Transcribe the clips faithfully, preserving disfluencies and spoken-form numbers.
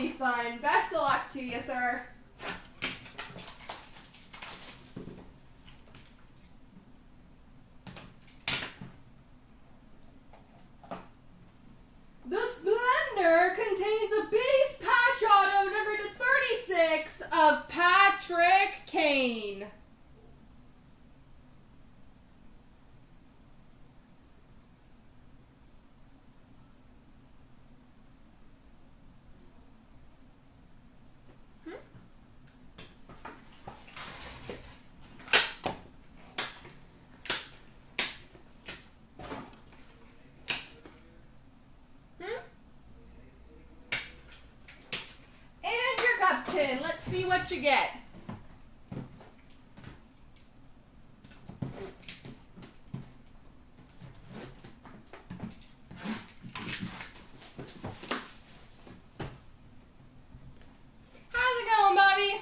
be fun. Best of luck to you, sir. The Splendor contains a base patch auto number to thirty-six of Patrick Kane. Let's see what you get. How's it going, Bobby?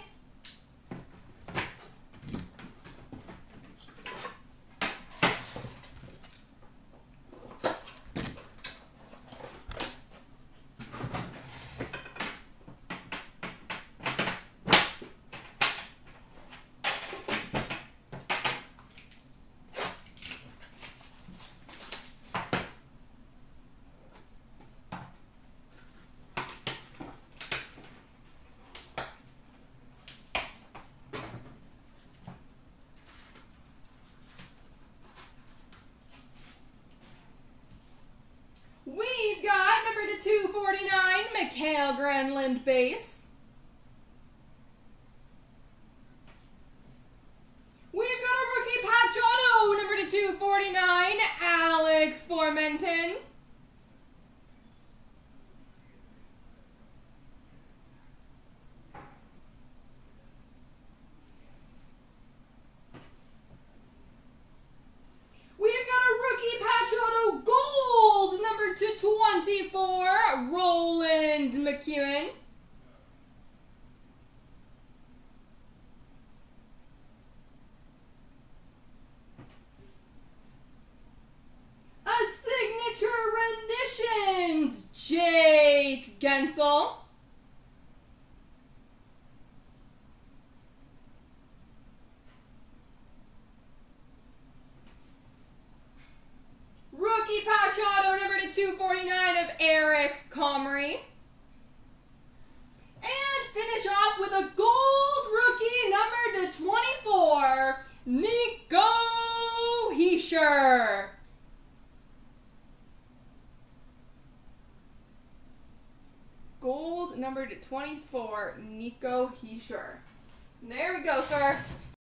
two forty-nine, Mikhail Grenland Base. We've got a rookie Pat Giotto, number to two forty-nine, Alex Formentin. twenty-four, Roland McEwen. A signature renditions, Jake Gensel. Rookie patch auto number to two forty-nine of Eric Comrie. And finish off with a gold rookie number to twenty-four, Nico Hischier. Gold number to twenty-four, Nico Hischier. There we go, sir.